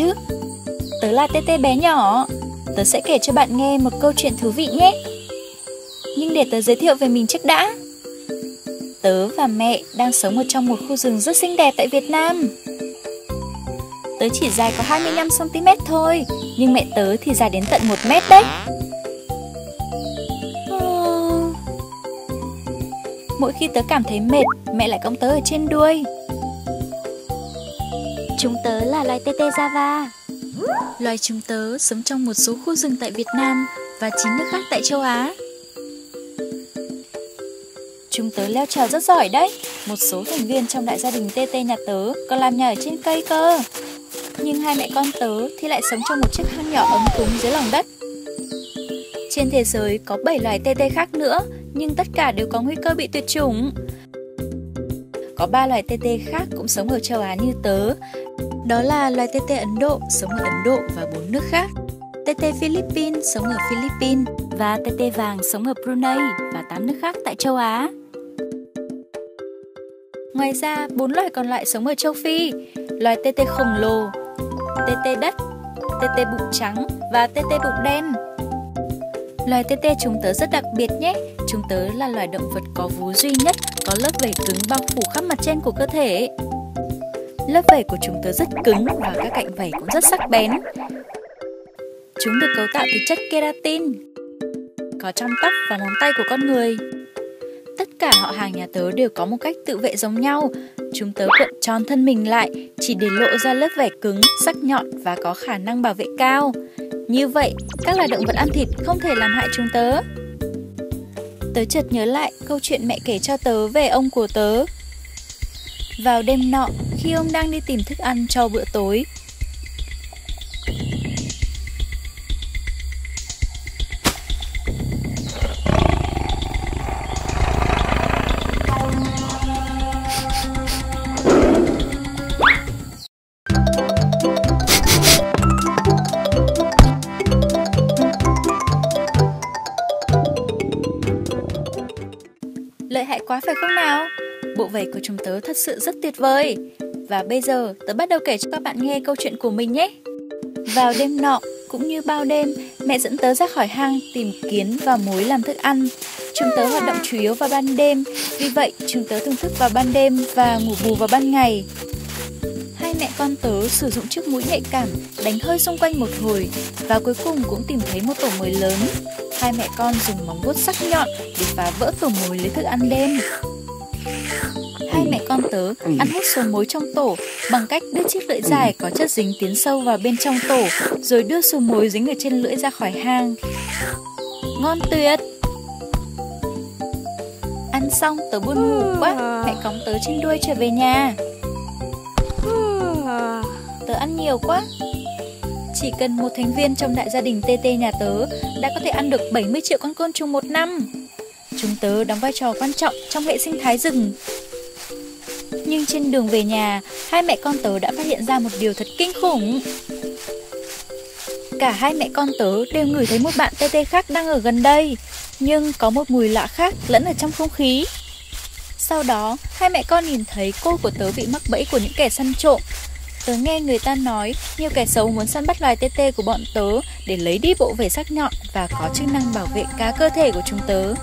chứ? Tớ là Tê Tê bé nhỏ. Tớ sẽ kể cho bạn nghe một câu chuyện thú vị nhé. Nhưng để tớ giới thiệu về mình trước đã. Tớ và mẹ đang sống ở trong một khu rừng rất xinh đẹp tại Việt Nam. Tớ chỉ dài có 25cm thôi, nhưng mẹ tớ thì dài đến tận 1m đấy. Mỗi khi tớ cảm thấy mệt, mẹ lại cõng tớ ở trên đuôi. Chúng tớ là loài tê tê Java. Loài chúng tớ sống trong một số khu rừng tại Việt Nam và 9 nước khác tại châu Á. Chúng tớ leo trèo rất giỏi đấy. Một số thành viên trong đại gia đình tê tê nhà tớ còn làm nhà ở trên cây cơ. Nhưng hai mẹ con tớ thì lại sống trong một chiếc hang nhỏ ấm cúng dưới lòng đất. Trên thế giới có 7 loài tê tê khác nữa, nhưng tất cả đều có nguy cơ bị tuyệt chủng. Có 3 loài tê tê khác cũng sống ở châu Á như tớ. Đó là loài tê tê Ấn Độ sống ở Ấn Độ và 4 nước khác. Tê tê Philippines sống ở Philippines và tê tê vàng sống ở Brunei và 8 nước khác tại châu Á. Ngoài ra, 4 loài còn lại sống ở châu Phi. Loài tê tê khổng lồ, tê tê đất, tê tê bụng trắng và tê tê bụng đen. Loài tê tê chúng tớ rất đặc biệt nhé. Chúng tớ là loài động vật có vú duy nhất, có lớp vảy cứng bao phủ khắp mặt trên của cơ thể. Lớp vảy của chúng tớ rất cứng và các cạnh vảy cũng rất sắc bén. Chúng được cấu tạo từ chất keratin, có trong tóc và móng tay của con người. Tất cả họ hàng nhà tớ đều có một cách tự vệ giống nhau. Chúng tớ cuộn tròn thân mình lại, chỉ để lộ ra lớp vảy cứng, sắc nhọn và có khả năng bảo vệ cao. Như vậy, các loài động vật ăn thịt không thể làm hại chúng tớ. Tớ chợt nhớ lại câu chuyện mẹ kể cho tớ về ông của tớ. Vào đêm nọ, khi ông đang đi tìm thức ăn cho bữa tối, lợi hại quá phải không nào? Bộ vảy của chúng tớ thật sự rất tuyệt vời. Và bây giờ tớ bắt đầu kể cho các bạn nghe câu chuyện của mình nhé. Vào đêm nọ, cũng như bao đêm, mẹ dẫn tớ ra khỏi hang tìm kiến và mối làm thức ăn. Chúng tớ hoạt động chủ yếu vào ban đêm, vì vậy chúng tớ thưởng thức vào ban đêm và ngủ bù vào ban ngày. Hai mẹ con tớ sử dụng chiếc mũi nhạy cảm đánh hơi xung quanh một hồi và cuối cùng cũng tìm thấy một tổ mối lớn. Hai mẹ con dùng móng vuốt sắc nhọn để phá vỡ tổ mối lấy thức ăn đêm. Hai mẹ con tớ ăn hết số mối trong tổ bằng cách đưa chiếc lưỡi dài có chất dính tiến sâu vào bên trong tổ, rồi đưa số mối dính ở trên lưỡi ra khỏi hang. Ngon tuyệt! Ăn xong tớ buồn ngủ quá, mẹ cõng tớ trên đuôi trở về nhà. Tớ ăn nhiều quá. Chỉ cần một thành viên trong đại gia đình tê tê nhà tớ đã có thể ăn được 70 triệu con côn trùng một năm. Chúng tớ đóng vai trò quan trọng trong hệ sinh thái rừng. Nhưng trên đường về nhà, hai mẹ con tớ đã phát hiện ra một điều thật kinh khủng. Cả hai mẹ con tớ đều ngửi thấy một bạn tê tê khác đang ở gần đây, nhưng có một mùi lạ khác lẫn ở trong không khí. Sau đó, hai mẹ con nhìn thấy cô của tớ bị mắc bẫy của những kẻ săn trộm. Tớ nghe người ta nói nhiều kẻ xấu muốn săn bắt loài tê tê của bọn tớ để lấy đi bộ vảy sắc nhọn và có chức năng bảo vệ cả cơ thể của chúng tớ.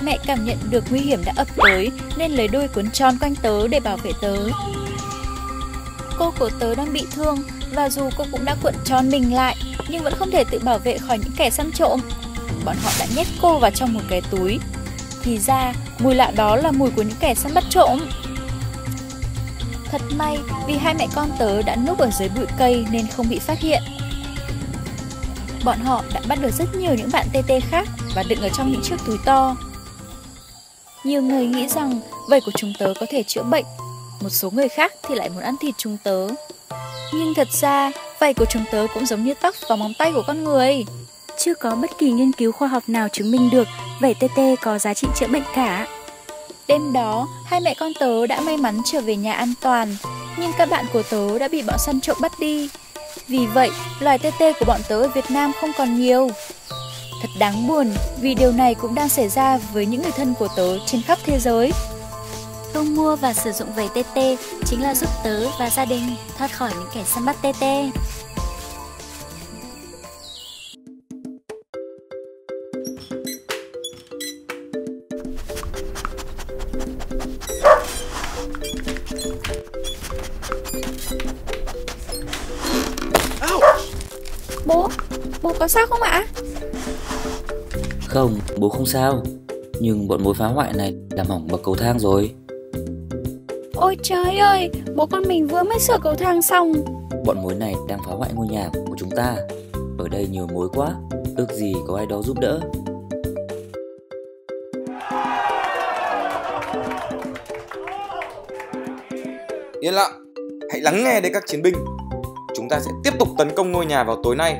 Mẹ cảm nhận được nguy hiểm đã ập tới nên lấy đuôi cuốn tròn quanh tớ để bảo vệ tớ. Cô của tớ đang bị thương và dù cô cũng đã cuộn tròn mình lại nhưng vẫn không thể tự bảo vệ khỏi những kẻ săn trộm. Bọn họ đã nhét cô vào trong một cái túi. Thì ra mùi lạ đó là mùi của những kẻ săn bắt trộm. Thật may vì hai mẹ con tớ đã núp ở dưới bụi cây nên không bị phát hiện. Bọn họ đã bắt được rất nhiều những bạn tê tê khác và đựng ở trong những chiếc túi to. Nhiều người nghĩ rằng vảy của chúng tớ có thể chữa bệnh, một số người khác thì lại muốn ăn thịt chúng tớ. Nhưng thật ra, vảy của chúng tớ cũng giống như tóc và móng tay của con người. Chưa có bất kỳ nghiên cứu khoa học nào chứng minh được vảy tê tê có giá trị chữa bệnh cả. Đêm đó, hai mẹ con tớ đã may mắn trở về nhà an toàn, nhưng các bạn của tớ đã bị bọn săn trộm bắt đi. Vì vậy, loài tê tê của bọn tớ ở Việt Nam không còn nhiều. Thật đáng buồn vì điều này cũng đang xảy ra với những người thân của tớ trên khắp thế giới. tôi mua và sử dụng giày Tê Tê chính là giúp tớ và gia đình thoát khỏi những kẻ săn bắt Tê Tê. Bố có sao không ạ? Không, bố không sao. Nhưng bọn mối phá hoại này làm hỏng bậc cầu thang rồi. Ôi trời ơi, bố con mình vừa mới sửa cầu thang xong. Bọn mối này đang phá hoại ngôi nhà của chúng ta. Ở đây nhiều mối quá, ước gì có ai đó giúp đỡ. Yên lặng, hãy lắng nghe đây các chiến binh. Chúng ta sẽ tiếp tục tấn công ngôi nhà vào tối nay.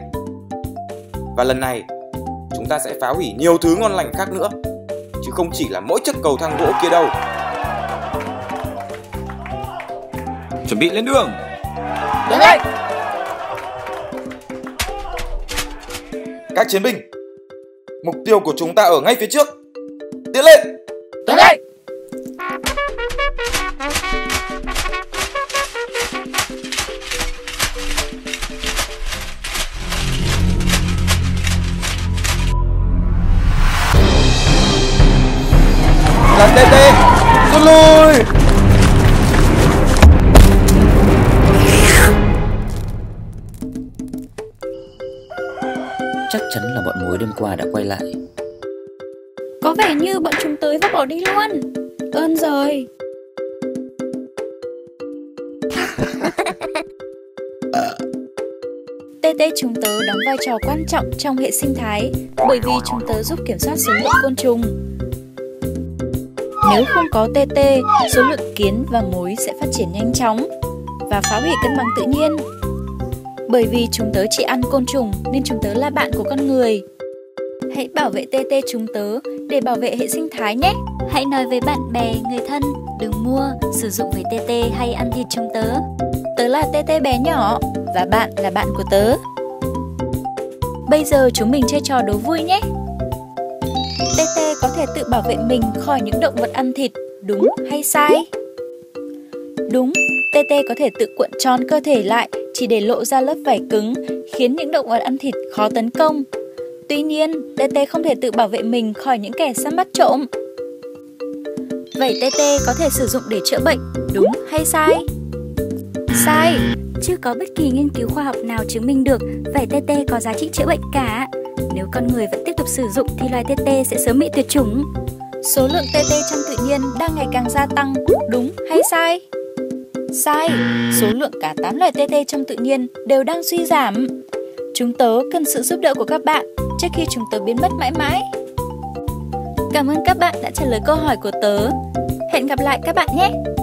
Và lần này, chúng ta sẽ phá hủy nhiều thứ ngon lành khác nữa, chứ không chỉ là mỗi chiếc cầu thang gỗ kia đâu. Chuẩn bị lên đường. Đến đây. Các chiến binh, mục tiêu của chúng ta ở ngay phía trước. Tiến lên. Đến đây. Là Tê Tê, rút lui. Chắc chắn là bọn mối đêm qua đã quay lại. Có vẻ như bọn chúng tới và bỏ đi luôn. Ơn rồi. Tê Tê chúng tớ đóng vai trò quan trọng trong hệ sinh thái, bởi vì chúng tớ giúp kiểm soát số lượng côn trùng. Nếu không có Tê Tê, số lượng kiến và mối sẽ phát triển nhanh chóng và phá hủy cân bằng tự nhiên. Bởi vì chúng tớ chỉ ăn côn trùng nên chúng tớ là bạn của con người. Hãy bảo vệ Tê Tê chúng tớ để bảo vệ hệ sinh thái nhé. Hãy nói với bạn bè, người thân đừng mua, sử dụng với Tê Tê hay ăn thịt chúng tớ. Tớ là Tê Tê bé nhỏ và bạn là bạn của tớ. Bây giờ chúng mình chơi trò đố vui nhé. Tê Tê có thể tự bảo vệ mình khỏi những động vật ăn thịt, đúng hay sai? Đúng, Tê Tê có thể tự cuộn tròn cơ thể lại chỉ để lộ ra lớp vảy cứng, khiến những động vật ăn thịt khó tấn công. Tuy nhiên, Tê Tê không thể tự bảo vệ mình khỏi những kẻ săn bắt trộm. Vậy Tê Tê có thể sử dụng để chữa bệnh, đúng hay sai? Sai, chưa có bất kỳ nghiên cứu khoa học nào chứng minh được vảy Tê Tê có giá trị chữa bệnh cả. Nếu con người vẫn tiếp tục sử dụng thì loài Tê Tê sẽ sớm bị tuyệt chủng. Số lượng Tê Tê trong tự nhiên đang ngày càng gia tăng, đúng hay sai? Sai, số lượng cả 8 loài Tê Tê trong tự nhiên đều đang suy giảm. Chúng tớ cần sự giúp đỡ của các bạn trước khi chúng tớ biến mất mãi mãi. Cảm ơn các bạn đã trả lời câu hỏi của tớ. Hẹn gặp lại các bạn nhé!